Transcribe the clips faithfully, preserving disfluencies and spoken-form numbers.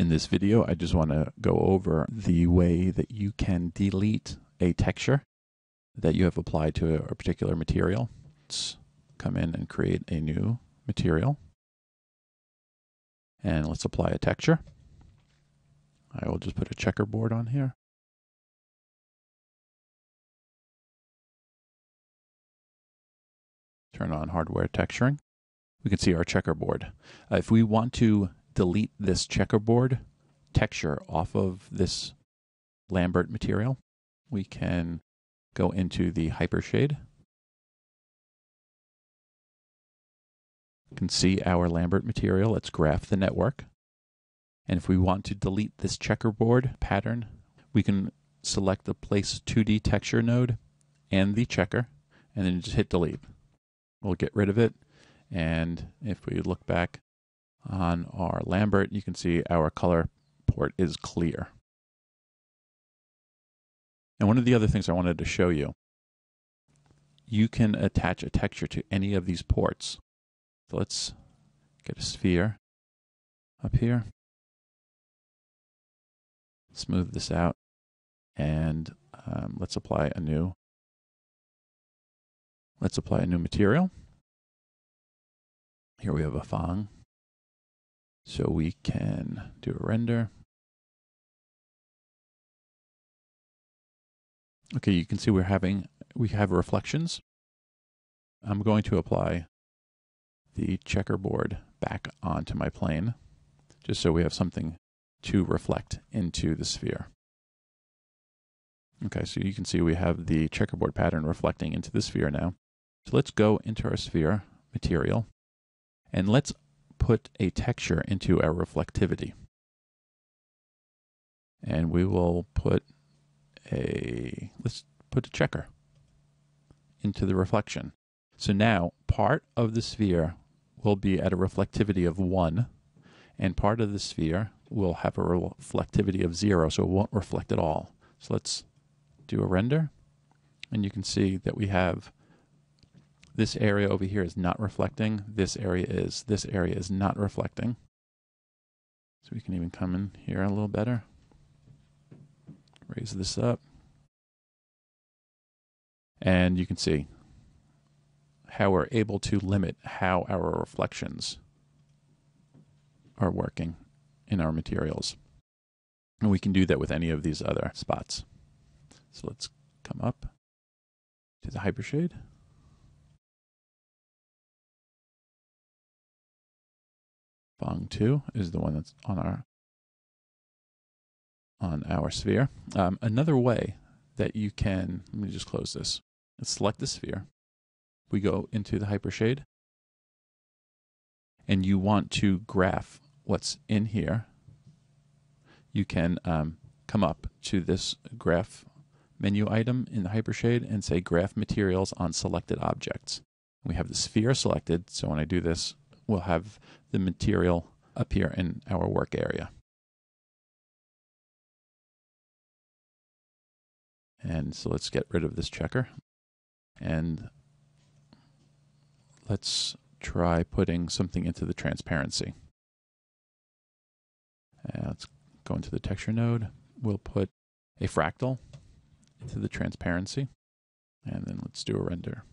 In this video, I just want to go over the way that you can delete a texture that you have applied to a particular material. Let's come in and create a new material. And let's apply a texture. I will just put a checkerboard on here. Turn on hardware texturing. We can see our checkerboard. Uh, if we want to delete this checkerboard texture off of this Lambert material, we can go into the Hypershade. You can see our Lambert material. Let's graph the network. And if we want to delete this checkerboard pattern, we can select the Place two D Texture node and the checker, and then just hit delete. We'll get rid of it. And if we look back on our Lambert, you can see our color port is clear. And one of the other things I wanted to show you, you can attach a texture to any of these ports. So let's get a sphere up here. Smooth this out, and um, let's apply a new let's apply a new material. Here we have a Phong, so we can do a render. Okay, you can see we're having we have reflections. I'm going to apply the checkerboard back onto my plane, just so we have something to reflect into the sphere. Okay, so you can see we have the checkerboard pattern reflecting into the sphere now. So let's go into our sphere material, and let's put a texture into our reflectivity. And we will put a, let's put a checker into the reflection. So now part of the sphere will be at a reflectivity of one, and part of the sphere will have a reflectivity of zero, so it won't reflect at all. So let's do a render, and you can see that we have this area over here is not reflecting, this area is, this area is not reflecting. So we can even come in here a little better, raise this up, and you can see how we're able to limit how our reflections are working in our materials. And we can do that with any of these other spots. So let's come up to the Hypershade. Phong two is the one that's on our on our sphere. Um, another way that you can, let me just close this. Let's select the sphere. We go into the Hypershade, and you want to graph what's in here. You can um, come up to this graph menu item in the Hypershade and say graph materials on selected objects. We have the sphere selected, so when I do this, we'll have the material appear in our work area. And so let's get rid of this checker, and let's try putting something into the transparency. Uh, let's go into the texture node. We'll put a fractal into the transparency, and then let's do a render.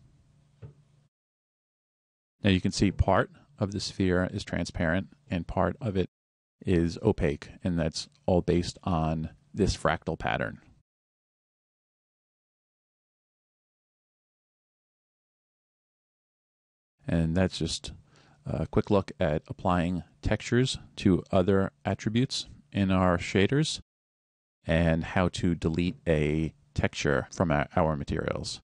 Now you can see part of the sphere is transparent and part of it is opaque, and that's all based on this fractal pattern. And that's just a quick look at applying textures to other attributes in our shaders, and how to delete a texture from our, our materials.